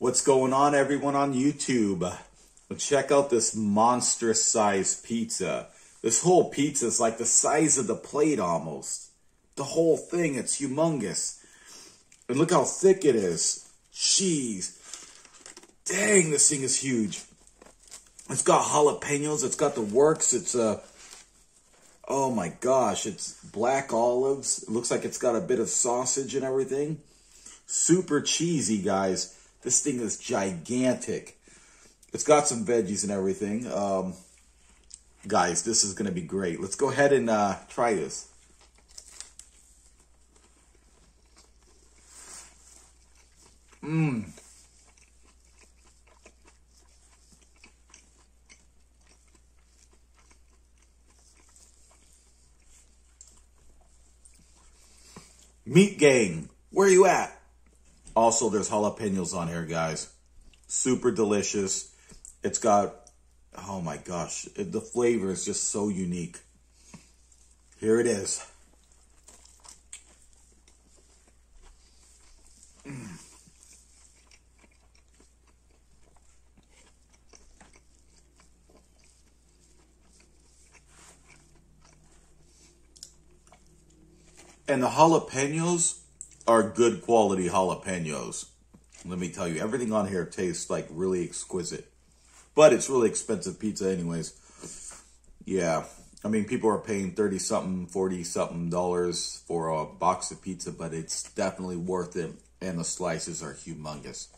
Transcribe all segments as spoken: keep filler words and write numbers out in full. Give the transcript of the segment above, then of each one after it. What's going on, everyone on YouTube? Check out this monstrous sized pizza. This whole pizza is like the size of the plate almost. The whole thing, it's humongous. And look how thick it is. Jeez. Dang, this thing is huge. It's got jalapenos, it's got the works, it's a... Uh, oh my gosh, it's black olives. It looks like it's got a bit of sausage and everything. Super cheesy, guys. This thing is gigantic. It's got some veggies and everything. Um, guys, this is going to be great. Let's go ahead and uh, try this. Mmm. Meat gang, where you at? Also, there's jalapenos on here, guys. Super delicious. It's got, oh my gosh, it, the flavor is just so unique. Here it is. Mm. And the jalapenos are good quality jalapenos. Let me tell you, everything on here tastes like really exquisite. But it's really expensive pizza anyways. Yeah, I mean, people are paying thirty something, forty something dollars for a box of pizza, but it's definitely worth it. And the slices are humongous.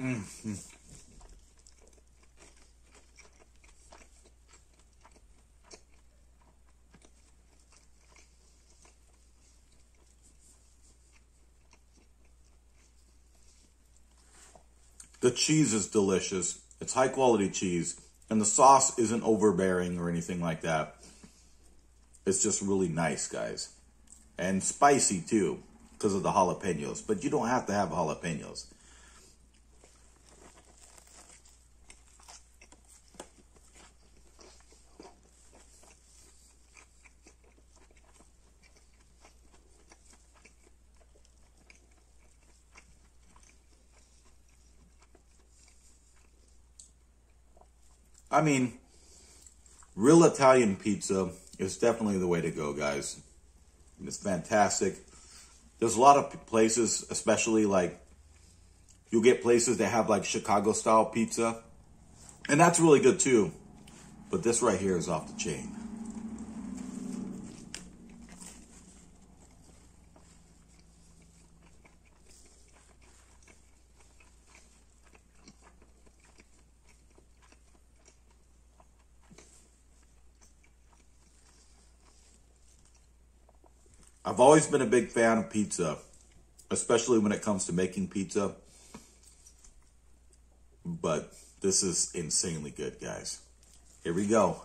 Mm-hmm. The cheese is delicious. It's high quality cheese. And the sauce isn't overbearing or anything like that. It's just really nice, guys. And spicy too, because of the jalapenos. But you don't have to have jalapenos. I mean, real Italian pizza is definitely the way to go, guys. It's fantastic. There's a lot of places, especially like, you'll get places that have like Chicago-style pizza. And that's really good too. But this right here is off the chain. I've always been a big fan of pizza, especially when it comes to making pizza. But this is insanely good, guys. Here we go.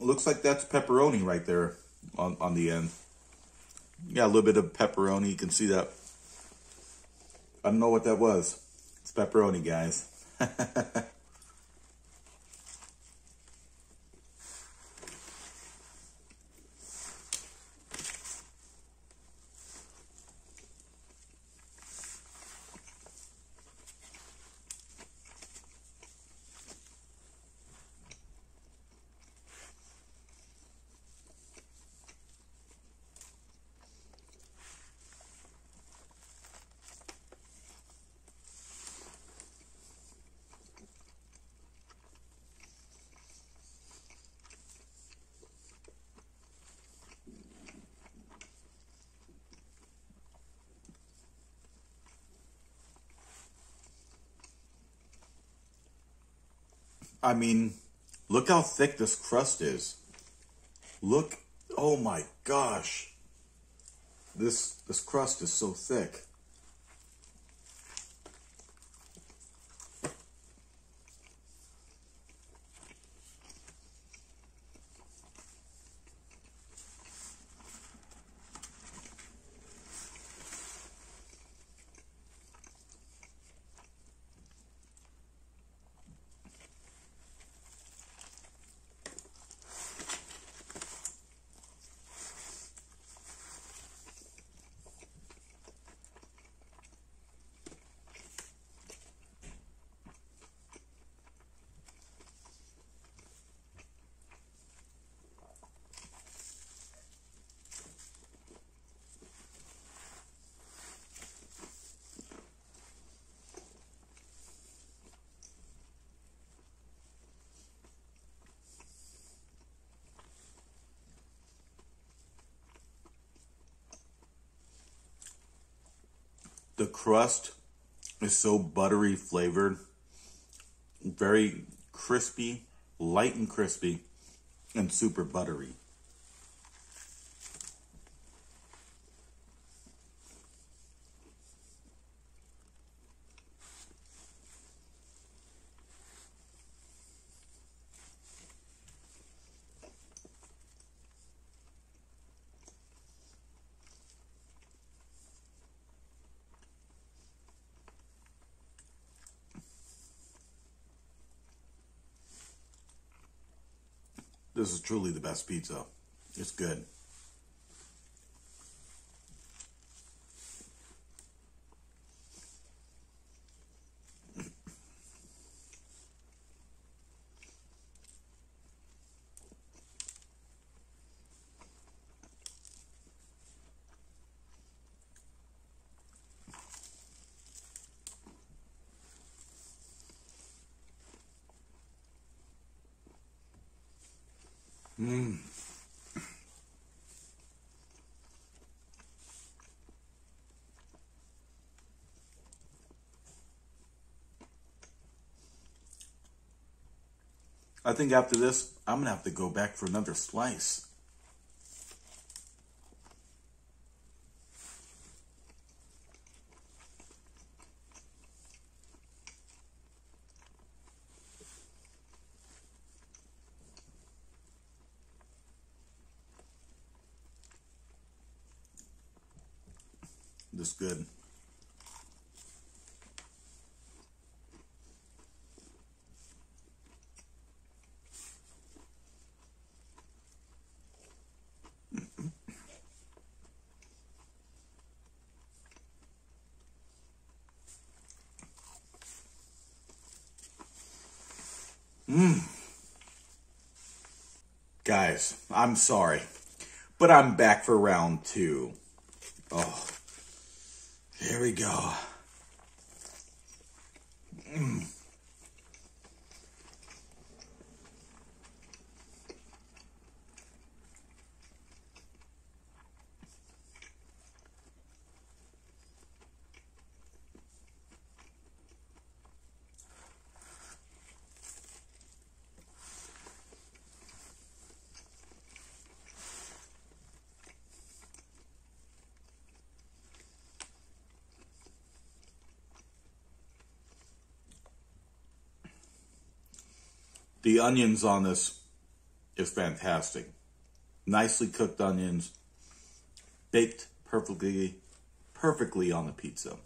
Looks like that's pepperoni right there on, on the end. Yeah, a little bit of pepperoni. You can see that. I don't know what that was. It's pepperoni, guys. I mean, look how thick this crust is. Look, oh my gosh. This, this crust is so thick. The crust is so buttery flavored, very crispy, light and crispy, and super buttery. This is truly the best pizza. It's good. Mmm. I think after this, I'm going to have to go back for another slice. This good. Mmm. Guys, I'm sorry, but I'm back for round two. Oh. Here we go. Mm. The onions on this is fantastic. Nicely cooked onions, baked perfectly, perfectly on the pizza.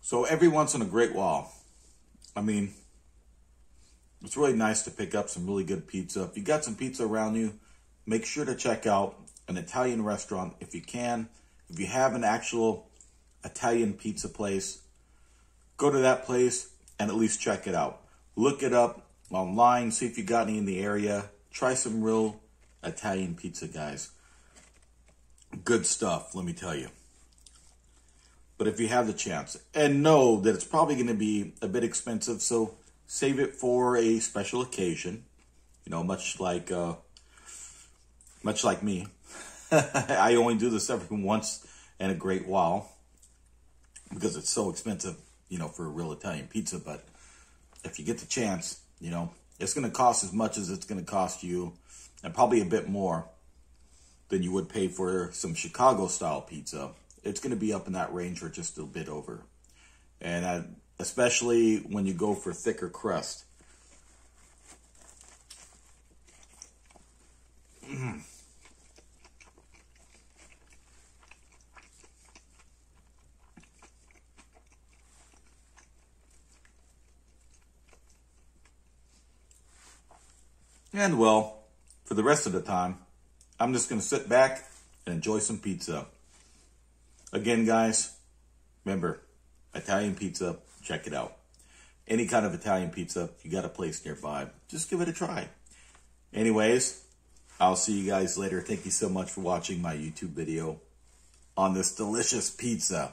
So every once in a great while, I mean, it's really nice to pick up some really good pizza. If you got some pizza around you, make sure to check out an Italian restaurant if you can. If you have an actual Italian pizza place, go to that place and at least check it out. Look it up online, see if you got any in the area. Try some real Italian pizza, guys. Good stuff, let me tell you. But if you have the chance, and know that it's probably going to be a bit expensive, so save it for a special occasion. You know, much like, uh, much like me. I only do this every once in a great while because it's so expensive, you know, for a real Italian pizza. But if you get the chance, you know, it's going to cost as much as it's going to cost you, and probably a bit more than you would pay for some Chicago-style pizza. It's going to be up in that range or just a bit over. And I, especially when you go for thicker crust. Mm. And well, for the rest of the time, I'm just going to sit back and enjoy some pizza. Again, guys, remember, Italian pizza, check it out. Any kind of Italian pizza, you got a place nearby, just give it a try. Anyways, I'll see you guys later. Thank you so much for watching my YouTube video on this delicious pizza.